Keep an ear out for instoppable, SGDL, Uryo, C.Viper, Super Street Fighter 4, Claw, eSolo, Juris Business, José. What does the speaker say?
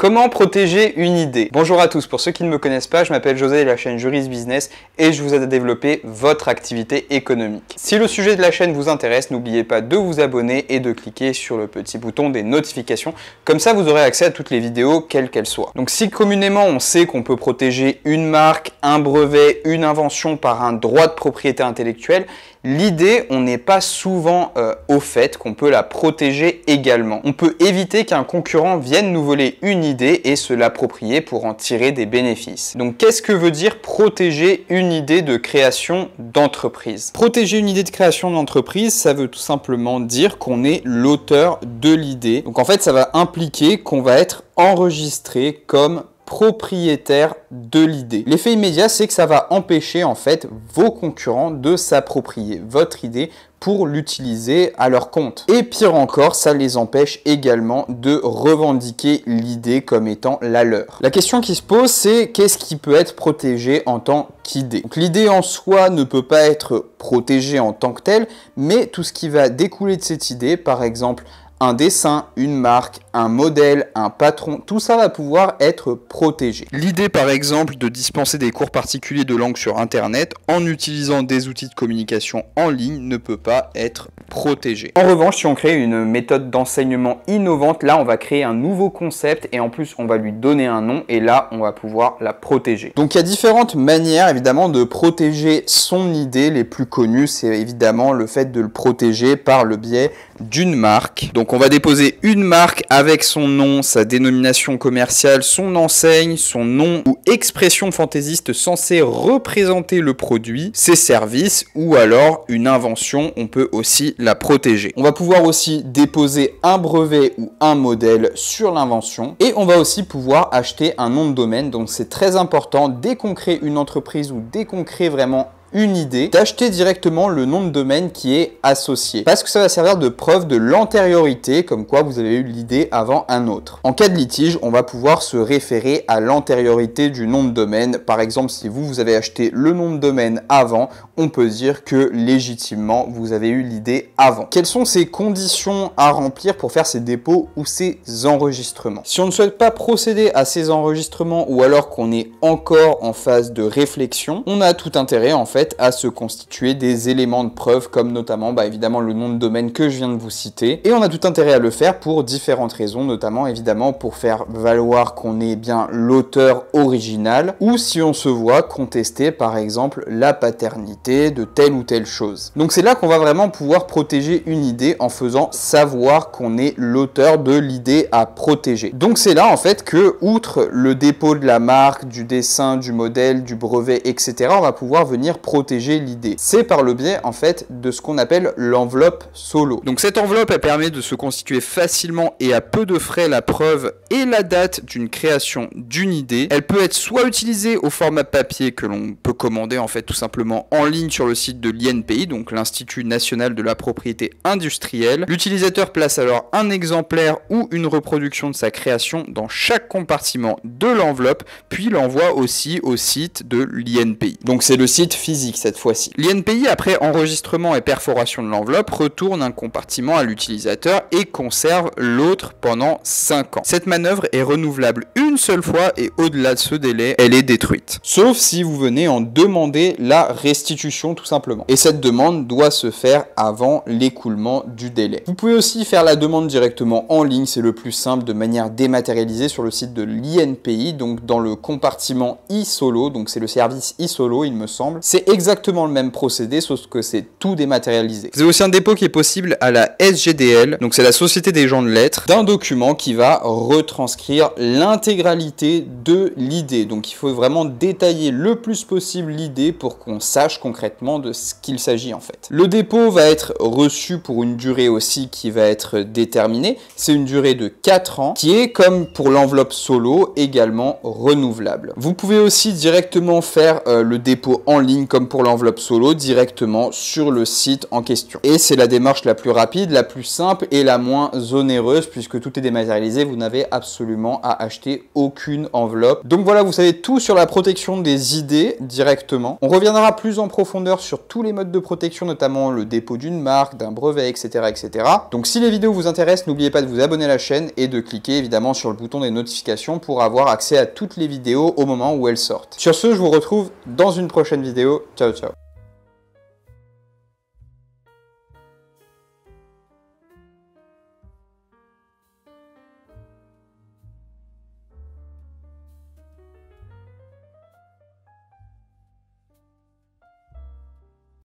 Comment protéger une idée? Bonjour à tous, pour ceux qui ne me connaissent pas, je m'appelle José de la chaîne Juris Business et je vous aide à développer votre activité économique. Si le sujet de la chaîne vous intéresse, n'oubliez pas de vous abonner et de cliquer sur le petit bouton des notifications, comme ça vous aurez accès à toutes les vidéos, quelles qu'elles soient. Donc si communément on sait qu'on peut protéger une marque, un brevet, une invention par un droit de propriété intellectuelle, l'idée, on n'est pas souvent au fait qu'on peut la protéger également. On peut éviter qu'un concurrent vienne nous voler une idée et se l'approprier pour en tirer des bénéfices. Donc qu'est-ce que veut dire protéger une idée de création d'entreprise? Protéger une idée de création d'entreprise, ça veut tout simplement dire qu'on est l'auteur de l'idée. Donc en fait, ça va impliquer qu'on va être enregistré comme propriétaire de l'idée. L'effet immédiat, c'est que ça va empêcher en fait vos concurrents de s'approprier votre idée pour l'utiliser à leur compte. Et pire encore, ça les empêche également de revendiquer l'idée comme étant la leur. La question qui se pose, c'est qu'est-ce qui peut être protégé en tant qu'idée? Donc l'idée en soi ne peut pas être protégée en tant que telle, mais tout ce qui va découler de cette idée, par exemple un dessin, une marque, un modèle, un patron, tout ça va pouvoir être protégé. L'idée par exemple de dispenser des cours particuliers de langue sur internet en utilisant des outils de communication en ligne ne peut pas être protégée. En revanche, si on crée une méthode d'enseignement innovante, là on va créer un nouveau concept et en plus on va lui donner un nom et là on va pouvoir la protéger. Donc il y a différentes manières évidemment de protéger son idée. Les plus connues, c'est évidemment le fait de le protéger par le biais d'une marque. Donc on va déposer une marque avec son nom, sa dénomination commerciale, son enseigne, son nom ou expression fantaisiste censée représenter le produit, ses services ou alors une invention, on peut aussi la protéger. On va pouvoir aussi déposer un brevet ou un modèle sur l'invention et on va aussi pouvoir acheter un nom de domaine. Donc c'est très important dès qu'on crée une entreprise ou dès qu'on crée vraiment une idée, d'acheter directement le nom de domaine qui est associé. Parce que ça va servir de preuve de l'antériorité, comme quoi vous avez eu l'idée avant un autre. En cas de litige, on va pouvoir se référer à l'antériorité du nom de domaine. Par exemple, si vous avez acheté le nom de domaine avant, on peut dire que légitimement, vous avez eu l'idée avant. Quelles sont ces conditions à remplir pour faire ces dépôts ou ces enregistrements? Si on ne souhaite pas procéder à ces enregistrements ou alors qu'on est encore en phase de réflexion, on a tout intérêt en fait à se constituer des éléments de preuve comme notamment évidemment le nom de domaine que je viens de vous citer, et on a tout intérêt à le faire pour différentes raisons, notamment évidemment pour faire valoir qu'on est bien l'auteur original ou si on se voit contester par exemple la paternité de telle ou telle chose. Donc c'est là qu'on va vraiment pouvoir protéger une idée en faisant savoir qu'on est l'auteur de l'idée à protéger. Donc c'est là en fait que outre le dépôt de la marque, du dessin, du modèle, du brevet, etc., on va pouvoir venir protéger l'idée. C'est par le biais en fait de ce qu'on appelle l'enveloppe solo. Donc cette enveloppe, elle permet de se constituer facilement et à peu de frais la preuve et la date d'une création d'une idée. Elle peut être soit utilisée au format papier que l'on peut commander en fait tout simplement en ligne sur le site de l'INPI, donc l'Institut National de la Propriété Industrielle. L'utilisateur place alors un exemplaire ou une reproduction de sa création dans chaque compartiment de l'enveloppe, puis l'envoie aussi au site de l'INPI. Donc c'est le site physique cette fois-ci. L'INPI, après enregistrement et perforation de l'enveloppe, retourne un compartiment à l'utilisateur et conserve l'autre pendant 5 ans. Cette manœuvre est renouvelable une seule fois et au-delà de ce délai, elle est détruite. Sauf si vous venez en demander la restitution tout simplement. Et cette demande doit se faire avant l'écoulement du délai. Vous pouvez aussi faire la demande directement en ligne, c'est le plus simple, de manière dématérialisée sur le site de l'INPI, donc dans le compartiment eSolo, donc c'est le service eSolo il me semble. C'est exactement le même procédé, sauf que c'est tout dématérialisé. Vous avez aussi un dépôt qui est possible à la SGDL, donc c'est la Société des gens de lettres, d'un document qui va retranscrire l'intégralité de l'idée. Donc il faut vraiment détailler le plus possible l'idée pour qu'on sache concrètement de ce qu'il s'agit en fait. Le dépôt va être reçu pour une durée aussi qui va être déterminée. C'est une durée de 4 ans qui est, comme pour l'enveloppe solo, également renouvelable. Vous pouvez aussi directement faire le dépôt en ligne comme comme pour l'enveloppe solo, directement sur le site en question. Et c'est la démarche la plus rapide, la plus simple et la moins onéreuse puisque tout est dématérialisé, vous n'avez absolument à acheter aucune enveloppe. Donc voilà, vous savez tout sur la protection des idées directement. On reviendra plus en profondeur sur tous les modes de protection, notamment le dépôt d'une marque, d'un brevet, etc., etc. Donc si les vidéos vous intéressent, n'oubliez pas de vous abonner à la chaîne et de cliquer évidemment sur le bouton des notifications pour avoir accès à toutes les vidéos au moment où elles sortent. Sur ce, je vous retrouve dans une prochaine vidéo. Ciao, ciao.